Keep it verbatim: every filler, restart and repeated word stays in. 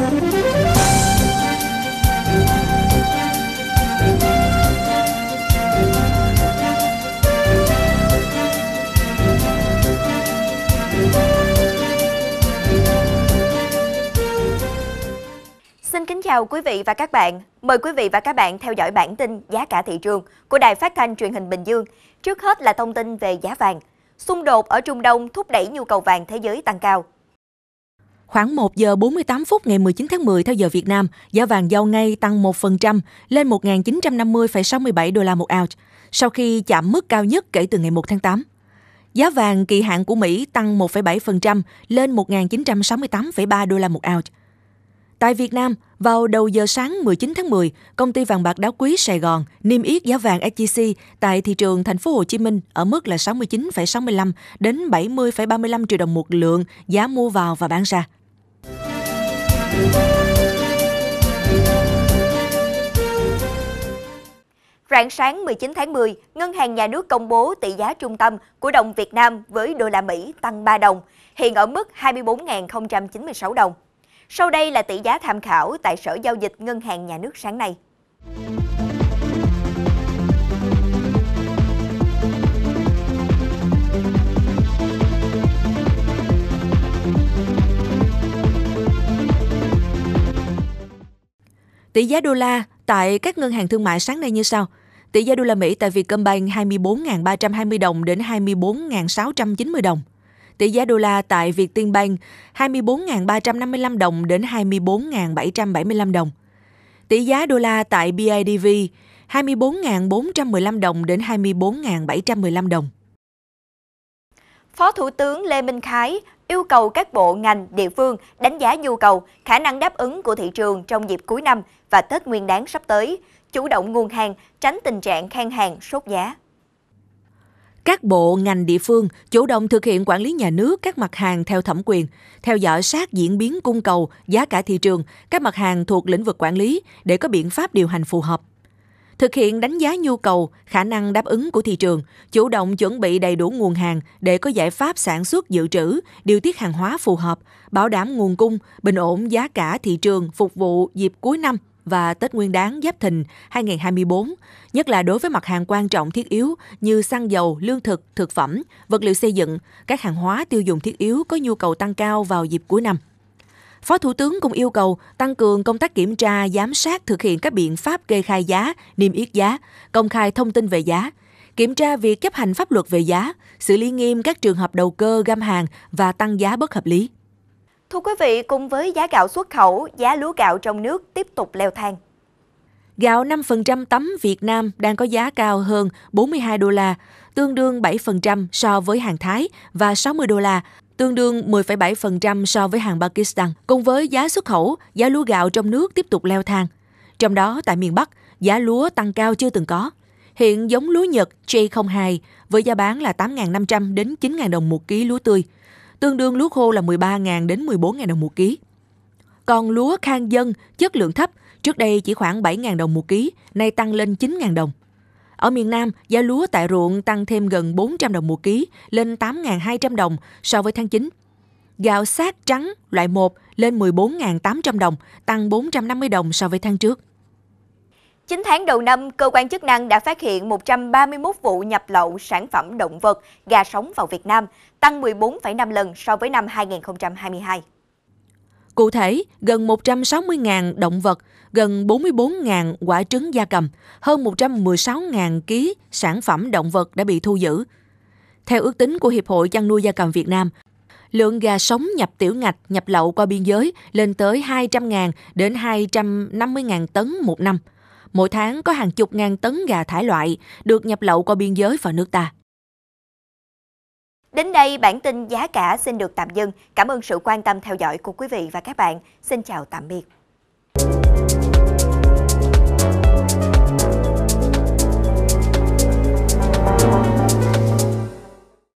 Xin kính chào quý vị và các bạn. Mời quý vị và các bạn theo dõi bản tin giá cả thị trường của Đài Phát thanh Truyền hình Bình Dương. Trước hết là thông tin về giá vàng. Xung đột ở Trung Đông thúc đẩy nhu cầu vàng thế giới tăng cao. Khoảng một giờ bốn mươi tám phút ngày mười chín tháng mười theo giờ Việt Nam, giá vàng giao ngay tăng một phần trăm lên một nghìn chín trăm năm mươi phẩy sáu mươi bảy đô la một ounce, sau khi chạm mức cao nhất kể từ ngày một tháng tám. Giá vàng kỳ hạn của Mỹ tăng một phẩy bảy phần trăm lên một nghìn chín trăm sáu mươi tám phẩy ba đô la một ounce. Tại Việt Nam, vào đầu giờ sáng mười chín tháng mười, công ty vàng bạc đá quý Sài Gòn niêm yết giá vàng ét gi xê tại thị trường thành phố Hồ Chí Minh ở mức là sáu mươi chín phẩy sáu mươi lăm đến bảy mươi phẩy ba mươi lăm triệu đồng một lượng giá mua vào và bán ra. Rạng sáng mười chín tháng mười, Ngân hàng Nhà nước công bố tỷ giá trung tâm của đồng Việt Nam với đô la Mỹ tăng ba đồng, hiện ở mức hai mươi bốn nghìn không trăm chín mươi sáu đồng. Sau đây là tỷ giá tham khảo tại Sở Giao dịch Ngân hàng Nhà nước sáng nay. Tỷ giá đô la tại các ngân hàng thương mại sáng nay như sau. Tỷ giá đô la Mỹ tại Vietcombank hai mươi bốn nghìn ba trăm hai mươi đồng đến hai mươi bốn nghìn sáu trăm chín mươi đồng. Tỷ giá đô la tại Vietinbank hai mươi bốn nghìn ba trăm năm mươi lăm đồng đến hai mươi bốn nghìn bảy trăm bảy mươi lăm đồng. Tỷ giá đô la tại bê i đê vê hai mươi bốn nghìn bốn trăm mười lăm đồng đến hai mươi bốn nghìn bảy trăm mười lăm đồng. Phó Thủ tướng Lê Minh Khái yêu cầu các bộ ngành địa phương đánh giá nhu cầu, khả năng đáp ứng của thị trường trong dịp cuối năm và Tết Nguyên đán sắp tới, chủ động nguồn hàng, tránh tình trạng khan hàng sốt giá. Các bộ, ngành địa phương chủ động thực hiện quản lý nhà nước các mặt hàng theo thẩm quyền, theo dõi sát diễn biến cung cầu, giá cả thị trường, các mặt hàng thuộc lĩnh vực quản lý để có biện pháp điều hành phù hợp. Thực hiện đánh giá nhu cầu, khả năng đáp ứng của thị trường, chủ động chuẩn bị đầy đủ nguồn hàng để có giải pháp sản xuất dự trữ, điều tiết hàng hóa phù hợp, bảo đảm nguồn cung, bình ổn giá cả thị trường phục vụ dịp cuối năm và Tết Nguyên đán Giáp Thìn hai nghìn không trăm hai mươi bốn, nhất là đối với mặt hàng quan trọng thiết yếu như xăng dầu, lương thực, thực phẩm, vật liệu xây dựng, các hàng hóa tiêu dùng thiết yếu có nhu cầu tăng cao vào dịp cuối năm. Phó Thủ tướng cũng yêu cầu tăng cường công tác kiểm tra, giám sát thực hiện các biện pháp kê khai giá, niêm yết giá, công khai thông tin về giá, kiểm tra việc chấp hành pháp luật về giá, xử lý nghiêm các trường hợp đầu cơ găm hàng và tăng giá bất hợp lý. Thưa quý vị, cùng với giá gạo xuất khẩu, giá lúa gạo trong nước tiếp tục leo thang. Gạo năm phần trăm tấm Việt Nam đang có giá cao hơn bốn mươi hai đô la, tương đương bảy phần trăm so với hàng Thái và sáu mươi đô la, tương đương mười phẩy bảy phần trăm so với hàng Pakistan. Cùng với giá xuất khẩu, giá lúa gạo trong nước tiếp tục leo thang. Trong đó, tại miền Bắc, giá lúa tăng cao chưa từng có. Hiện giống lúa Nhật J không hai với giá bán là tám nghìn năm trăm đến chín nghìn đồng một ký lúa tươi, tương đương lúa khô là mười ba nghìn đến mười bốn nghìn đồng một ký. Còn lúa khang dân, chất lượng thấp, trước đây chỉ khoảng bảy nghìn đồng một ký, nay tăng lên chín nghìn đồng. Ở miền Nam, giá lúa tại ruộng tăng thêm gần bốn trăm đồng một ký, lên tám nghìn hai trăm đồng so với tháng chín. Gạo xác trắng loại một lên mười bốn nghìn tám trăm đồng, tăng bốn trăm năm mươi đồng so với tháng trước. chín tháng đầu năm, cơ quan chức năng đã phát hiện một trăm ba mươi mốt vụ nhập lậu sản phẩm động vật, gà sống vào Việt Nam, tăng mười bốn phẩy năm lần so với năm hai nghìn không trăm hai mươi hai. Cụ thể, gần một trăm sáu mươi nghìn động vật, gần bốn mươi bốn nghìn quả trứng gia cầm, hơn một trăm mười sáu nghìn ký sản phẩm động vật đã bị thu giữ. Theo ước tính của Hiệp hội chăn nuôi gia cầm Việt Nam, lượng gà sống nhập tiểu ngạch, nhập lậu qua biên giới lên tới hai trăm nghìn đến hai trăm năm mươi nghìn tấn một năm. Mỗi tháng có hàng chục ngàn tấn gà thải loại được nhập lậu qua biên giới vào nước ta. Đến đây, bản tin giá cả xin được tạm dừng. Cảm ơn sự quan tâm theo dõi của quý vị và các bạn. Xin chào tạm biệt.